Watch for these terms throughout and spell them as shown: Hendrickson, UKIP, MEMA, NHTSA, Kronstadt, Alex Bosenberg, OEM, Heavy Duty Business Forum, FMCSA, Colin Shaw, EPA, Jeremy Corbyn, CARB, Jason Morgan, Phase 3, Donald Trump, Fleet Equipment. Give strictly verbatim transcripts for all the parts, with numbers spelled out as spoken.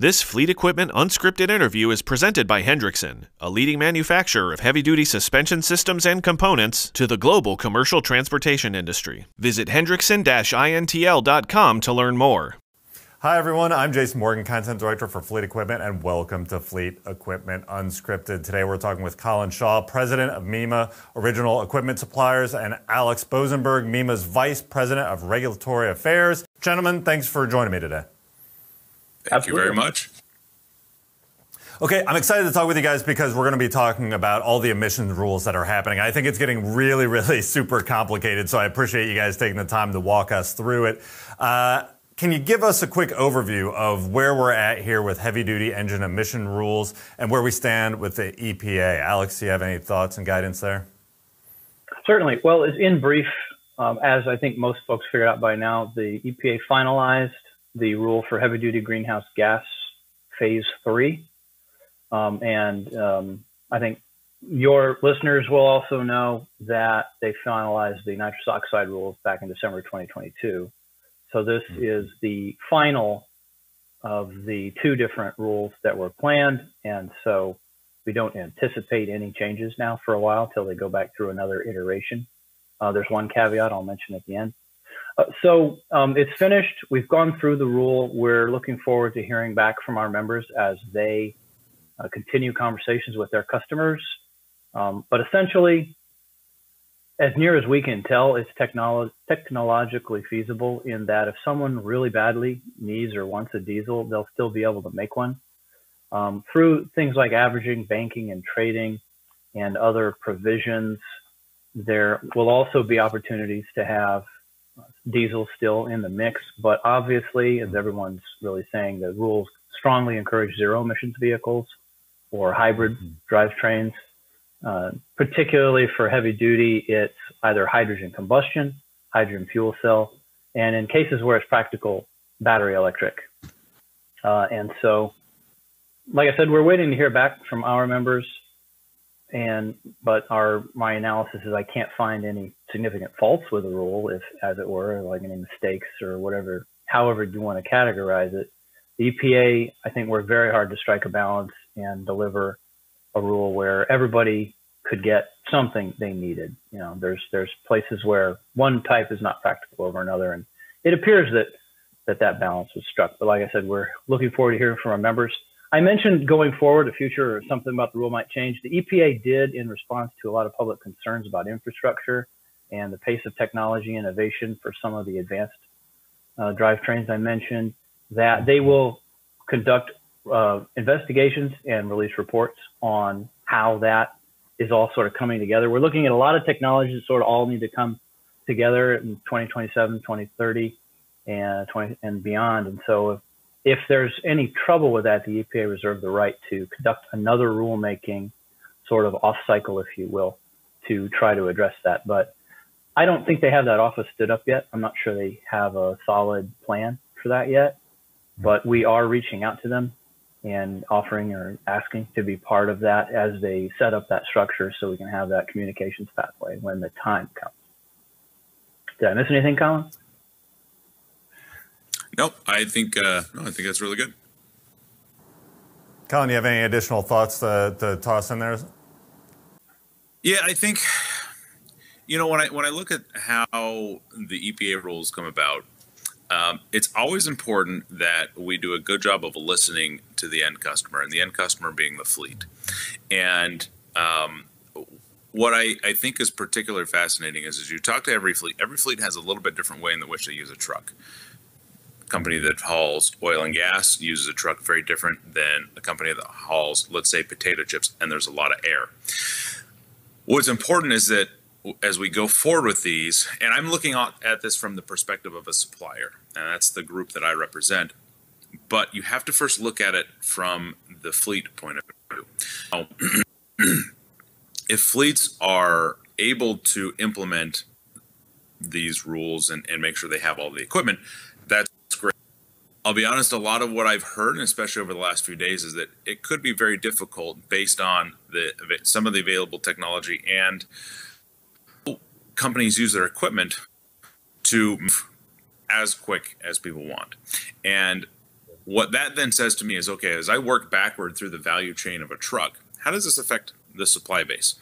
This Fleet Equipment unscripted interview is presented by Hendrickson, a leading manufacturer of heavy-duty suspension systems and components to the global commercial transportation industry. Visit hendrickson dash I N T L dot com to learn more. Hi, everyone. I'm Jason Morgan, Content Director for Fleet Equipment, and welcome to Fleet Equipment Unscripted. Today, we're talking with Colin Shaw, President of MEMA Original Equipment Suppliers, and Alex Bosenberg, MEMA's Vice President of Regulatory Affairs. Gentlemen, thanks for joining me today. Thank Absolutely. you very much. Okay, I'm excited to talk with you guys because we're going to be talking about all the emissions rules that are happening. I think it's getting really, really super complicated, so I appreciate you guys taking the time to walk us through it. Uh, can you give us a quick overview of where we're at here with heavy-duty engine emission rules and where we stand with the E P A? Alex, do you have any thoughts and guidance there? Certainly. Well, in brief, um, as I think most folks figured out by now, the E P A finalized the rule for heavy-duty greenhouse gas phase three. Um, and um, I think your listeners will also know that they finalized the nitrous oxide rules back in December twenty twenty-two. So this mm-hmm. is the final of the two different rules that were planned. And so we don't anticipate any changes now for a while till they go back through another iteration. Uh, there's one caveat I'll mention at the end. Uh, so um, it's finished. We've gone through the rule. We're looking forward to hearing back from our members as they uh, continue conversations with their customers. Um, but essentially, as near as we can tell, it's technolo- technologically feasible in that if someone really badly needs or wants a diesel, they'll still be able to make one. Um, through things like averaging, banking, and trading, and other provisions, there will also be opportunities to have diesel still in the mix, but obviously, as everyone's really saying, the rules strongly encourage zero emissions vehicles or hybrid mm-hmm. drivetrains. Uh, particularly for heavy duty, it's either hydrogen combustion, hydrogen fuel cell, and in cases where it's practical, battery electric. Uh, and so, like I said, we're waiting to hear back from our members. And, but our, my analysis is I can't find any significant faults with the rule, if, as it were, like any mistakes or whatever, however you want to categorize it. The E P A, I think, worked very hard to strike a balance and deliver a rule where everybody could get something they needed. You know, there's, there's places where one type is not practical over another. And it appears that, that that balance was struck. But like I said, we're looking forward to hearing from our members. I mentioned going forward, a future or something about the rule might change. The E P A did, in response to a lot of public concerns about infrastructure and the pace of technology innovation for some of the advanced uh, drivetrains I mentioned, that they will conduct uh, investigations and release reports on how that is all sort of coming together. We're looking at a lot of technologies that sort of all need to come together in twenty twenty-seven, twenty thirty, and twenty and beyond. And so if If there's any trouble with that, the E P A reserved the right to conduct another rulemaking sort of off-cycle, if you will, to try to address that. But I don't think they have that office stood up yet. I'm not sure they have a solid plan for that yet. But we are reaching out to them and offering or asking to be part of that as they set up that structure so we can have that communications pathway when the time comes. Did I miss anything, Colin? Nope, I think uh, no, I think that's really good. Colin, do you have any additional thoughts to, to toss in there? Yeah, I think you know when I when I look at how the E P A rules come about, um, it's always important that we do a good job of listening to the end customer, and the end customer being the fleet. And um, what I, I think is particularly fascinating is as you talk to every fleet, every fleet has a little bit different way in which they use a truck. Company that hauls oil and gas uses a truck very different than a company that hauls, let's say, potato chips, and there's a lot of air. What's important is that as we go forward with these, and I'm looking at this from the perspective of a supplier, and that's the group that I represent, but you have to first look at it from the fleet point of view. Now, if fleets are able to implement these rules and, and make sure they have all the equipment, that's great. I'll be honest, a lot of what I've heard, and especially over the last few days, is that it could be very difficult based on the some of the available technology and companies use their equipment to move as quick as people want. And What that then says to me is, okay, as I work backward through the value chain of a truck, how does this affect the supply base?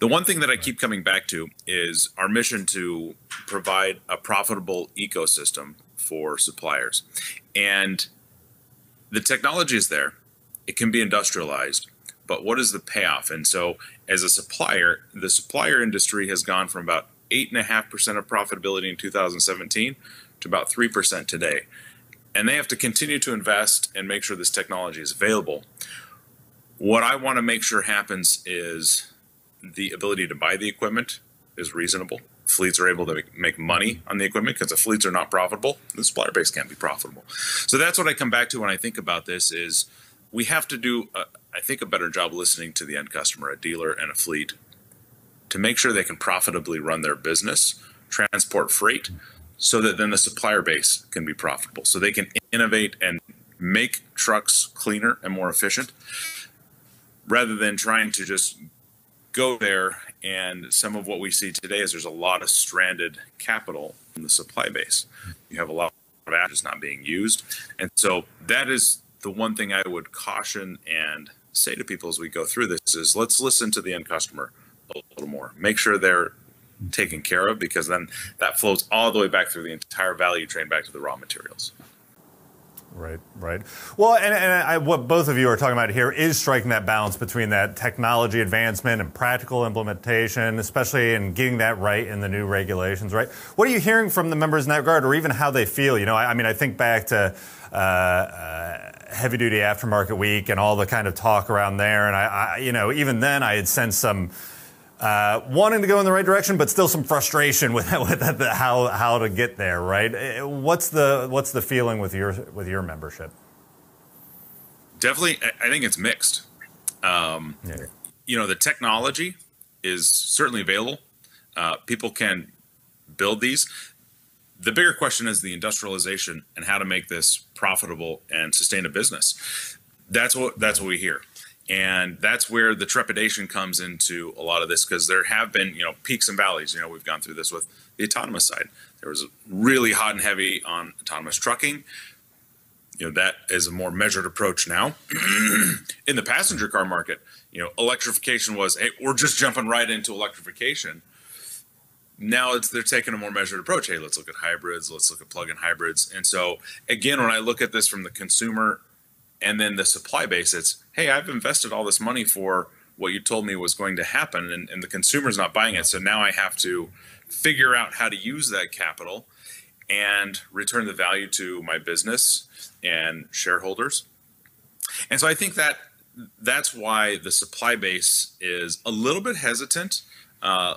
The one thing that I keep coming back to is our mission to provide a profitable ecosystem for suppliers. And the technology is there. It can be industrialized, but what is the payoff? And so as a supplier, the supplier industry has gone from about eight point five percent of profitability in two thousand seventeen to about three percent today. And they have to continue to invest and make sure this technology is available. What I want to make sure happens is the ability to buy the equipment is reasonable. Fleets are able to make money on the equipment, because the fleets are not profitable, the supplier base can't be profitable. So that's what I come back to when I think about this is we have to do, a, I think, a better job listening to the end customer, a dealer and a fleet, to make sure they can profitably run their business, transport freight, so that then the supplier base can be profitable, so they can innovate and make trucks cleaner and more efficient, rather than trying to just go there. And some of what we see today is there's a lot of stranded capital in the supply base. You have a lot of assets not being used. And so that is the one thing I would caution and say to people as we go through this is let's listen to the end customer a little more. Make sure they're taken care of, because then that flows all the way back through the entire value chain back to the raw materials. Right, right. Well, and, and I, what both of you are talking about here is striking that balance between that technology advancement and practical implementation, especially in getting that right in the new regulations, right? What are you hearing from the members in that regard, or even how they feel? You know, I, I mean, I think back to uh, uh, Heavy Duty Aftermarket Week and all the kind of talk around there, and I, I you know, even then I had sensed some Uh, wanting to go in the right direction, but still some frustration with, with that, the, how how to get there. Right? What's the what's the feeling with your with your membership? Definitely, I think it's mixed. Um, yeah. You know, the technology is certainly available. Uh, people can build these. The bigger question is the industrialization and how to make this profitable and sustain a business. That's what that's what we hear. And that's where the trepidation comes into a lot of this, because there have been, you know, peaks and valleys. You know, we've gone through this with the autonomous side. There was really hot and heavy on autonomous trucking. You know, that is a more measured approach now. In the passenger car market, you know, electrification was, hey, we're just jumping right into electrification. Now it's, they're taking a more measured approach. Hey, let's look at hybrids. Let's look at plug-in hybrids. And so, again, when I look at this from the consumer and then the supply base, it's, hey, I've invested all this money for what you told me was going to happen, and, and the consumer's not buying it. So now I have to figure out how to use that capital and return the value to my business and shareholders. And so I think that that's why the supply base is a little bit hesitant, uh,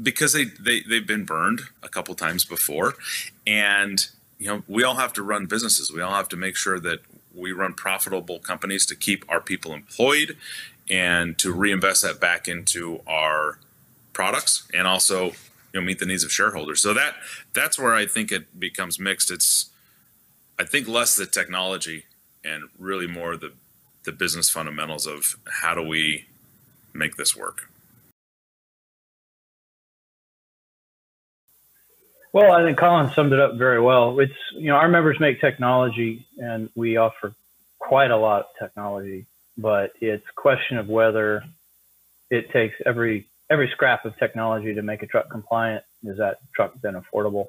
because they, they, they've been burned a couple times before. And, you know, we all have to run businesses. We all have to make sure that we run profitable companies to keep our people employed and to reinvest that back into our products and also, you know, meet the needs of shareholders. So that that's where I think it becomes mixed. It's, I think, less the technology and really more the, the business fundamentals of how do we make this work. Well, I think Colin summed it up very well. It's, you know, our members make technology and we offer quite a lot of technology, but it's a question of whether it takes every, every scrap of technology to make a truck compliant. Is that truck then affordable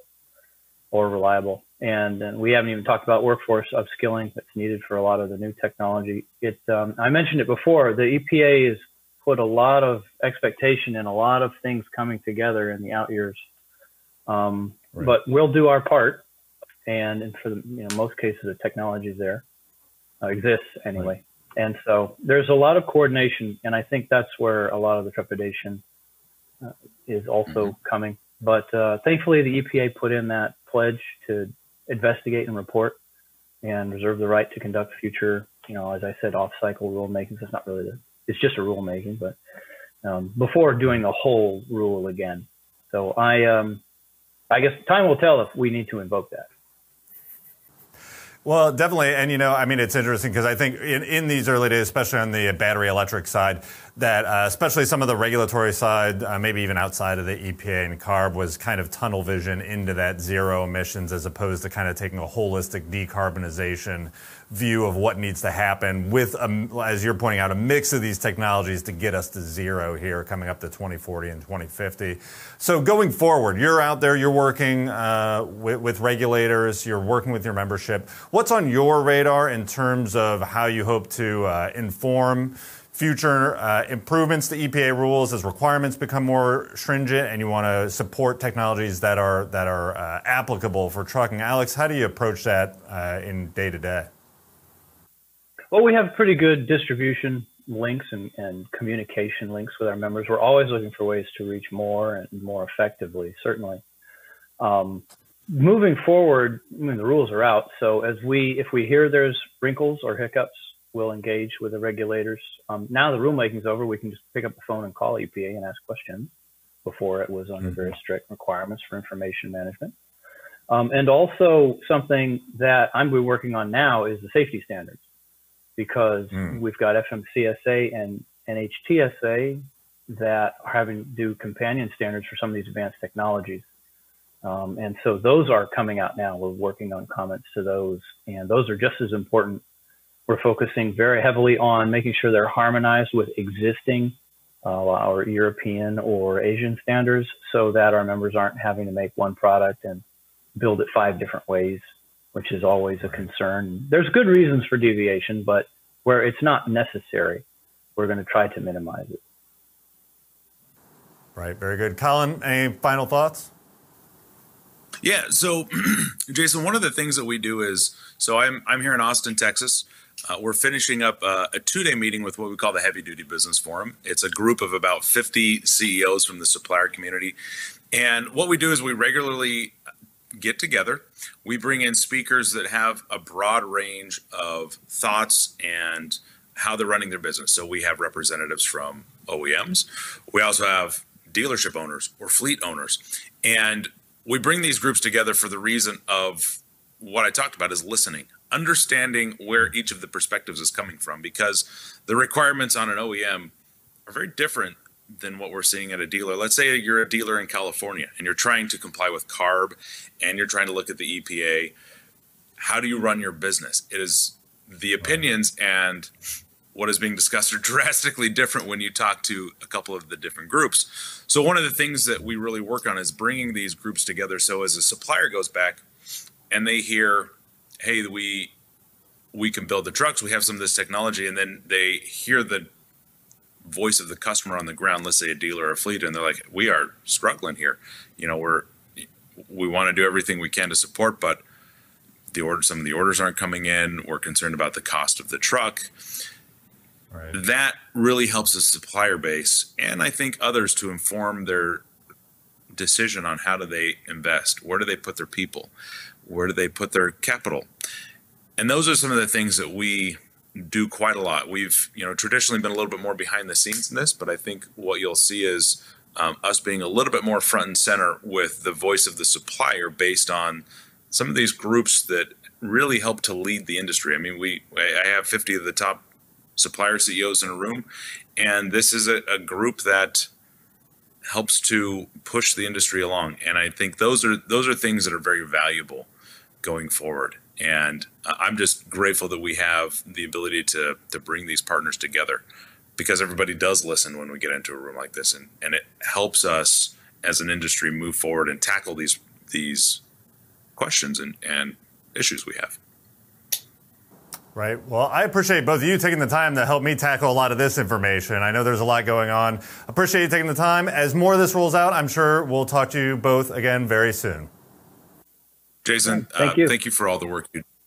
or reliable? And, and we haven't even talked about workforce upskilling that's needed for a lot of the new technology. It, um, I mentioned it before, the E P A has put a lot of expectation and a lot of things coming together in the out years. Um, right. But we'll do our part, and, and for the, you know, most cases, the technology is there, uh, exists anyway. Right. And so there's a lot of coordination, and I think that's where a lot of the trepidation uh, is also mm-hmm. coming. But uh, thankfully, the E P A put in that pledge to investigate and report and reserve the right to conduct future, you know, as I said, off-cycle rulemaking. So it's not really the, it's just a rulemaking, but um, before doing the whole rule again. So I, um, I guess time will tell if we need to invoke that. Well, definitely. And, you know, I mean, it's interesting because I think in, in these early days, especially on the battery electric side, that uh, especially some of the regulatory side, uh, maybe even outside of the E P A and CARB, was kind of tunnel vision into that zero emissions as opposed to kind of taking a holistic decarbonization view of what needs to happen with, um, as you're pointing out, a mix of these technologies to get us to zero here coming up to twenty forty and twenty fifty. So going forward, you're out there, you're working uh, with, with regulators, you're working with your membership. What's on your radar in terms of how you hope to uh, inform future uh, improvements to E P A rules as requirements become more stringent, and you want to support technologies that are that are uh, applicable for trucking? Alex, how do you approach that uh, in day to day? Well, we have pretty good distribution links and, and communication links with our members. We're always looking for ways to reach more and more effectively, certainly. Um, moving forward, I mean, the rules are out. So as we, if we hear there's wrinkles or hiccups, we'll engage with the regulators. Um, now the rulemaking is over, we can just pick up the phone and call E P A and ask questions. Before it was under mm-hmm. very strict requirements for information management. Um, and also something that I'm be working on now is the safety standards, because mm. we've got F M C S A and N H T S A that are having to do companion standards for some of these advanced technologies. Um, and so those are coming out now. We're working on comments to those, and those are just as important. We're focusing very heavily on making sure they're harmonized with existing uh, our European or Asian standards, so that our members aren't having to make one product and build it five different ways, which is always a concern. There's good reasons for deviation, but where it's not necessary, we're going to try to minimize it. Right. Very good. Colin, any final thoughts? Yeah. So, Jason, one of the things that we do is, so I'm, I'm here in Austin, Texas. Uh, we're finishing up uh, a two-day meeting with what we call the Heavy Duty Business Forum. It's a group of about fifty C E Os from the supplier community. And what we do is we regularly get together. We bring in speakers that have a broad range of thoughts and how they're running their business. So we have representatives from O E Ms. We also have dealership owners or fleet owners. And we bring these groups together for the reason of what I talked about is listening. Understanding where each of the perspectives is coming from, because the requirements on an O E M are very different than what we're seeing at a dealer. Let's say you're a dealer in California and you're trying to comply with CARB and you're trying to look at the E P A. How do you run your business? It is the opinions and what is being discussed are drastically different when you talk to a couple of the different groups. So one of the things that we really work on is bringing these groups together. So as a supplier goes back and they hear, hey, we we can build the trucks, we have some of this technology, and then they hear the voice of the customer on the ground, let's say a dealer or a fleet, and they're like, we are struggling here. You know, we're we want to do everything we can to support, but the order, some of the orders aren't coming in, we're concerned about the cost of the truck. Right. That really helps the supplier base, and I think others, to inform their decision on how do they invest, where do they put their people, where do they put their capital? And those are some of the things that we do quite a lot. We've, you know, traditionally been a little bit more behind the scenes in this, but I think what you'll see is um, us being a little bit more front and center with the voice of the supplier based on some of these groups that really help to lead the industry. I mean, we I have fifty of the top supplier C E Os in a room, and this is a, a group that helps to push the industry along. And I think those are those are things that are very valuable going forward. And I'm just grateful that we have the ability to, to bring these partners together, because everybody does listen when we get into a room like this. And, and it helps us as an industry move forward and tackle these, these questions and, and issues we have. Right. Well, I appreciate both of you taking the time to help me tackle a lot of this information. I know there's a lot going on. Appreciate you taking the time. As more of this rolls out, I'm sure we'll talk to you both again very soon. Jason, thank you, uh, thank you for all the work you do.